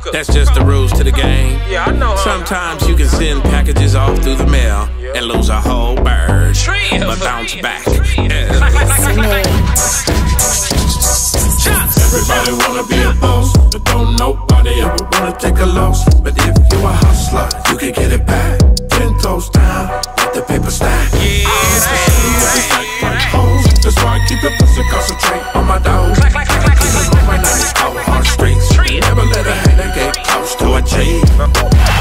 Mocha. That's just the rules to the game. Yeah, I know. Sometimes you can send packages off through the mail and lose a whole bird, but bounce back. Everybody wanna be a boss, but don't nobody ever wanna take a loss. But if you a hustler, you can get it back. 10 toes down, let the paper stack. Yeah, that's why I keep it plus and concentrate on my dough.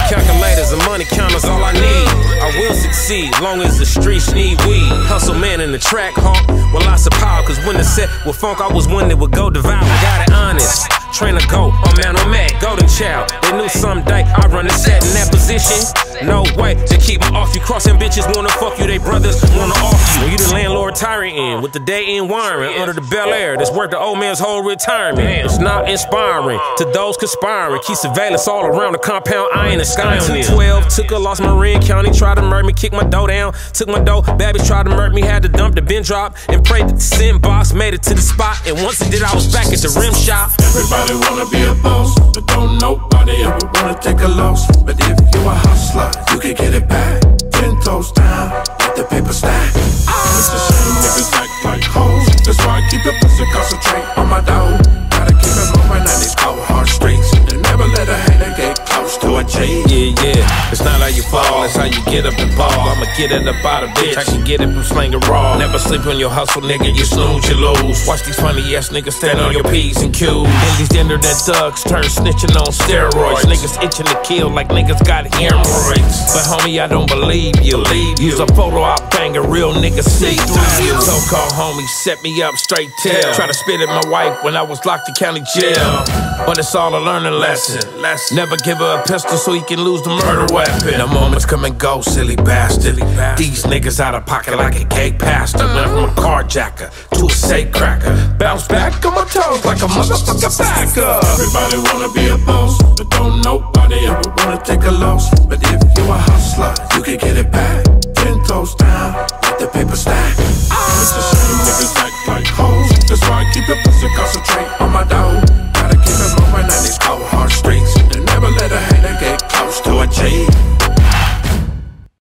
Calculators and money counters, all I need. I will succeed, long as the streets need weed. Hustle man in the track, honk. Well, I supply, cause when the set with funk, I was one that would go devour. Got it honest. Trainer go, oh man, I'm at Golden Child. They knew someday I run the set in that position. No way, they keep me off you. Crossing bitches wanna fuck you, they brothers wanna off you. When you the landlord tyrant in, with the day in wiring under the Bel Air, that's worth the old man's whole retirement. It's not inspiring to those conspiring. Keep surveillance all around the compound, I ain't a sky on it. 12, took a loss, Marin County, tried to murder me, kicked my dough down, took my dough, babies tried to murder me, had to dump the bin drop, and prayed that the sin box made it to the spot, and once it did, I was back at the rim shop. Everybody wanna be a boss, but don't nobody ever wanna take a loss. But if you a hustler, you can get it back. 10 toes down, let the paper stack. It's a shame niggas act like hoes. That's why I keep it plus and concentrate on my dough. Gotta keep it moving on these cold hard streets, and never let a hater get close to a G. Yeah, yeah, it's not how you fall, it's how you get up and ball. I'ma get it up out of bitch, I can get it from slanging raw. Never sleep on your hustle, nigga, you snooze, you lose. Watch these funny ass niggas stand on your P's and Q's. And these internet thugs turn snitching on steroids. Niggas itching to kill like niggas got hemorrhoids. But homie, I don't believe you, use a photo, I'll bang a real nigga see through you. So-called homie set me up straight tail. Try to spit at my wife when I was locked in county jail. But it's all a learning lesson. Never give her a pistol so he can lose the murder weapon. The moments come and go, silly bastard. These niggas out of pocket like a gay pastor. Went from a carjacker to a safe cracker. Bounce back on my toes like a motherfucker backer. Everybody wanna be a boss, but don't nobody ever